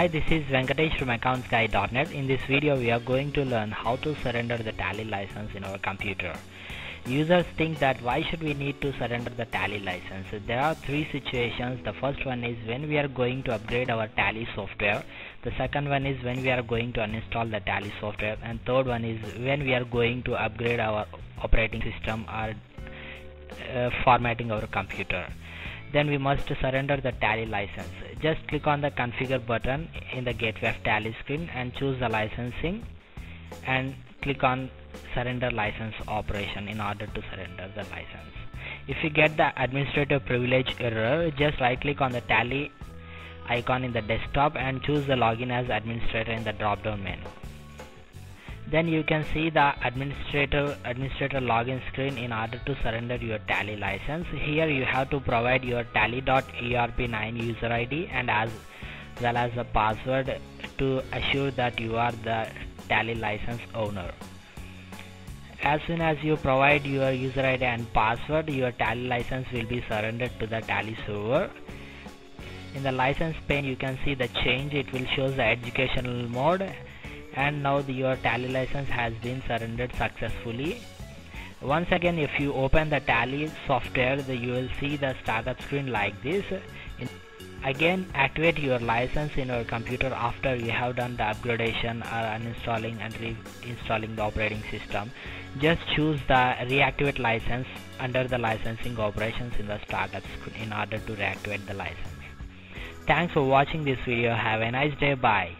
Hi, this is Venkatesh from AccountsGuy.net. In this video, we are going to learn how to surrender the Tally license in our computer. Users think that why should we need to surrender the Tally license? There are three situations. The first one is when we are going to upgrade our Tally software. The second one is when we are going to uninstall the Tally software. And third one is when we are going to upgrade our operating system or formatting our computer. Then we must surrender the Tally license. Just click on the configure button in the gateway of Tally screen and choose the licensing and click on surrender license operation in order to surrender the license. If you get the administrative privilege error, just right click on the Tally icon in the desktop and choose the login as administrator in the drop down menu. Then you can see the administrator login screen in order to surrender your Tally license. Here you have to provide your Tally.ERP 9 user ID and as well as the password to assure that you are the Tally license owner. As soon as you provide your user ID and password, your Tally license will be surrendered to the Tally server. In the license pane you can see the change. It will show the educational mode. And now your Tally license has been surrendered successfully. Once again, if you open the Tally software, you will see the startup screen like this. Again, activate your license in your computer after you have done the upgradation or uninstalling and reinstalling the operating system. Just choose the reactivate license under the licensing operations in the startup screen in order to reactivate the license. Thanks for watching this video. Have a nice day. Bye.